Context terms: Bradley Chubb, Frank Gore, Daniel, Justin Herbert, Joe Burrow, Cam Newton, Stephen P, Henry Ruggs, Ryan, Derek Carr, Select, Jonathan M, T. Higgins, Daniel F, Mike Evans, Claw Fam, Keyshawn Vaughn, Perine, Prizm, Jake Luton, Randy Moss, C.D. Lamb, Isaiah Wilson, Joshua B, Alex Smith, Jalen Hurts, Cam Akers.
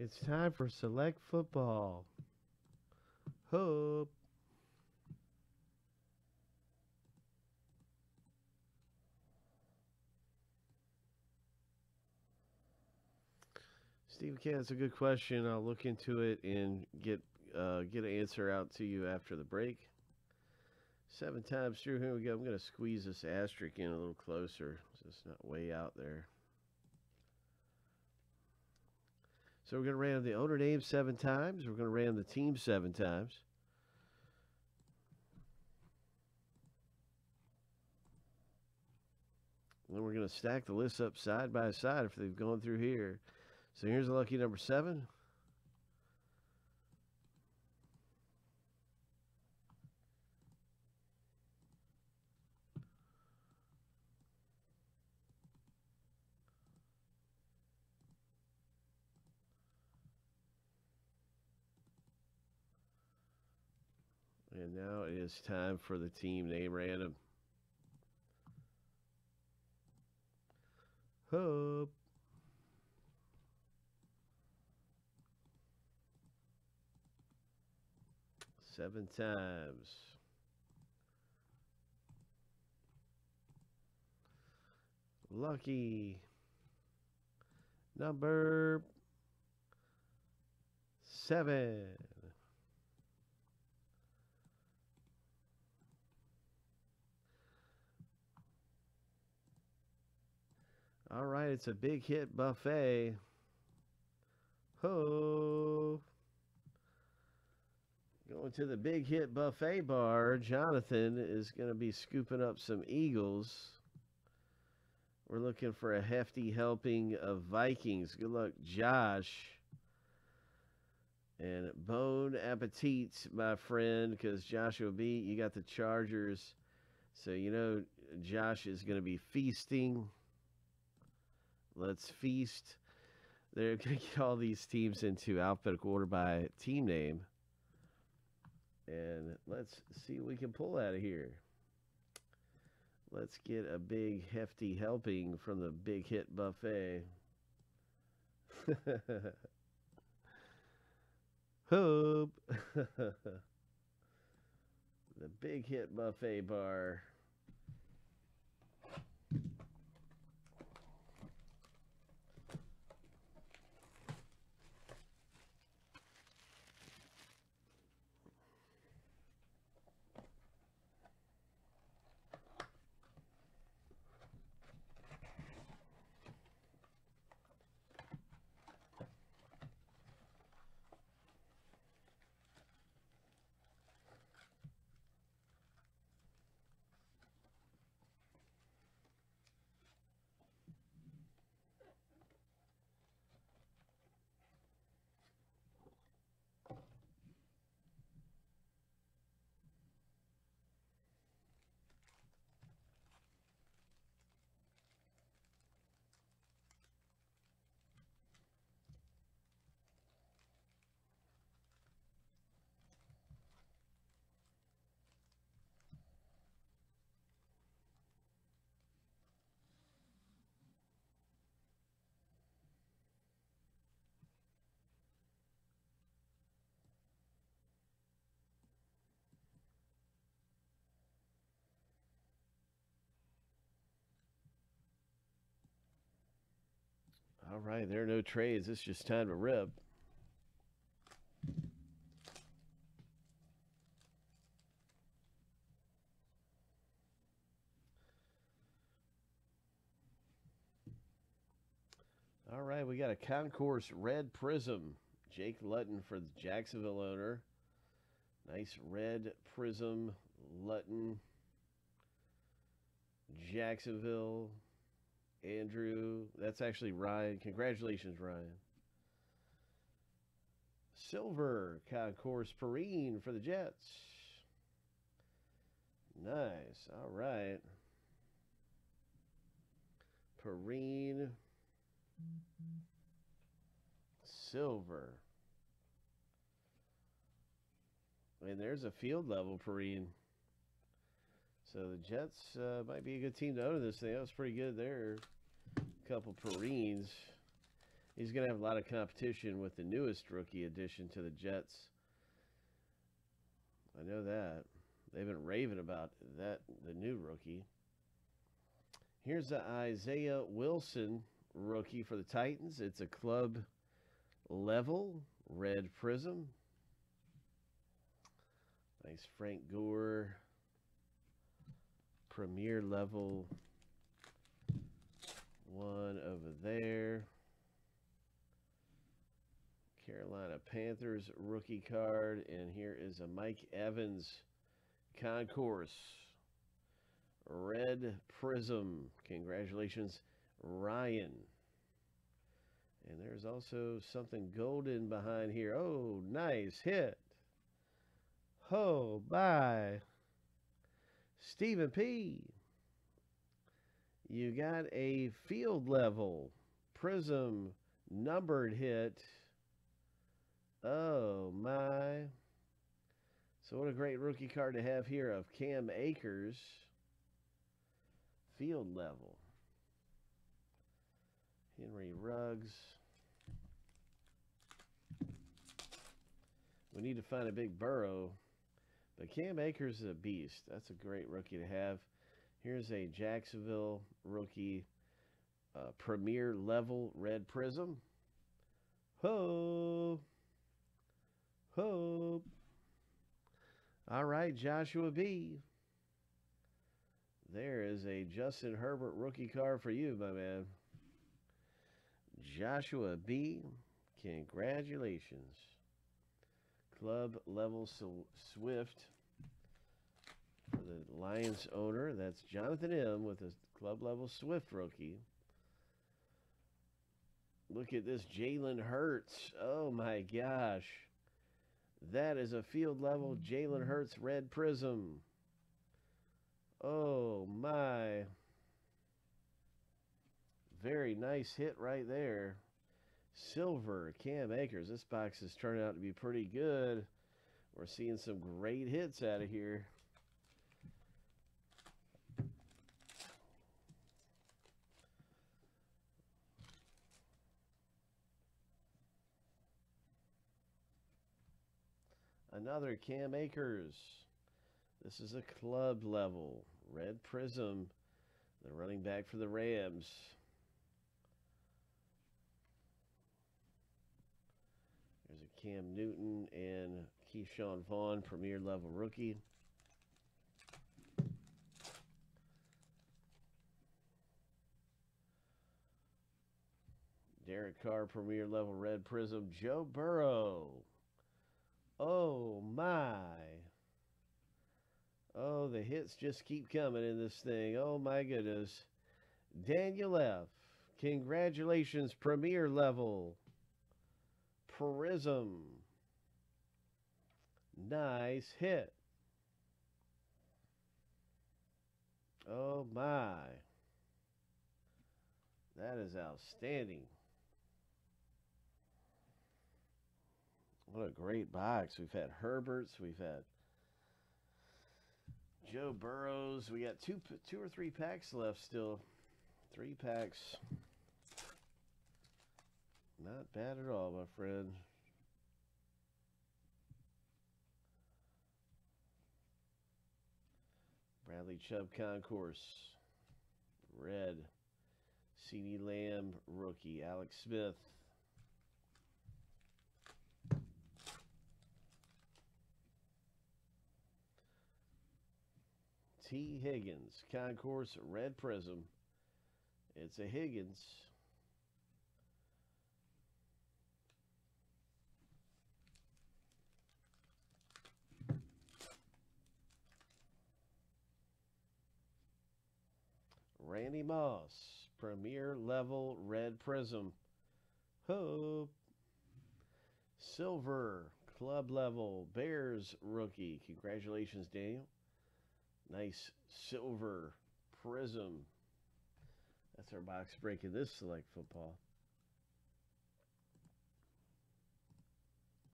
It's time for select football. Hope. Steve K, that's a good question. I'll look into it and get an answer out to you after the break. 7 times through. Here we go. I'm going to squeeze this asterisk in a little closer so it's not way out there. So we're going to random the owner name 7 times. We're going to random the team 7 times. And then we're going to stack the lists up side by side if they've gone through here. So here's a lucky number 7. And now it is time for the team name random. Hope. Seven times. Lucky number 7. All right, it's a big hit buffet. Ho. Going to the big hit buffet bar. Jonathan is going to be scooping up some Eagles. We're looking for a hefty helping of Vikings. Good luck, Josh. And bon appetit, my friend, because Joshua B, you got the Chargers. So, you know, Josh is going to be feasting. Let's feast. They're going to get all these teams into alphabetical order by team name. And let's see what we can pull out of here. Let's get a big hefty helping from the big hit buffet. Hope. The big hit buffet bar. All right, there are no trades. It's just time to rip. All right, we got a concourse red prism. Jake Luton for the Jacksonville owner. Nice red prism, Luton, Jacksonville. Andrew, that's actually Ryan. Congratulations, Ryan. Silver concourse Perine for the Jets. Nice. All right. Perine. Silver. And there's a field level Perine. So the Jets might be a good team to own this thing. That was pretty good there. A couple Perines. He's going to have a lot of competition with the newest rookie addition to the Jets. I know that. They've been raving about that, the new rookie. Here's the Isaiah Wilson rookie for the Titans. It's a club level red prism. Nice Frank Gore premier level one over there. Carolina Panthers rookie card, and here is a Mike Evans concourse red prism. Congratulations, Ryan. And there's also something golden behind here. Oh, nice hit. Oh, bye. Stephen P. You got a field level prism numbered hit. Oh, my. So what a great rookie card to have here of Cam Akers. Field level. Henry Ruggs. We need to find a big Burrow. But Cam Akers is a beast. That's a great rookie to have. Here's a Jacksonville rookie premier level red prism. Ho! Ho! All right, Joshua B. There is a Justin Herbert rookie card for you, my man. Joshua B. Congratulations. Club level Swift for the Lions owner. That's Jonathan M with a club level Swift rookie. Look at this Jalen Hurts. Oh my gosh. That is a field level Jalen Hurts red prism. Oh my. Very nice hit right there. Silver Cam Akers. This box is turning out to be pretty good. We're seeing some great hits out of here. Another Cam Akers. This is a club level red prism, the running back for the Rams. There's a Cam Newton and Keyshawn Vaughn, premier level rookie. Derek Carr, premier level red prism. Joe Burrow. Oh my. Oh, the hits just keep coming in this thing. Oh my goodness. Daniel F. Congratulations, premier level prism. Nice hit. Oh my. That is outstanding. What a great box. We've had Herberts, we've had Joe Burrows. We got two or three packs left still. 3 packs. Not bad at all, my friend. Bradley Chubb concourse red. C.D. Lamb rookie. Alex Smith. T. Higgins concourse red prism. It's a Higgins. Randy Moss, premier level red prism. Hope. Silver, club level Bears rookie. Congratulations, Daniel. Nice silver prism. That's our box break of this Select Football.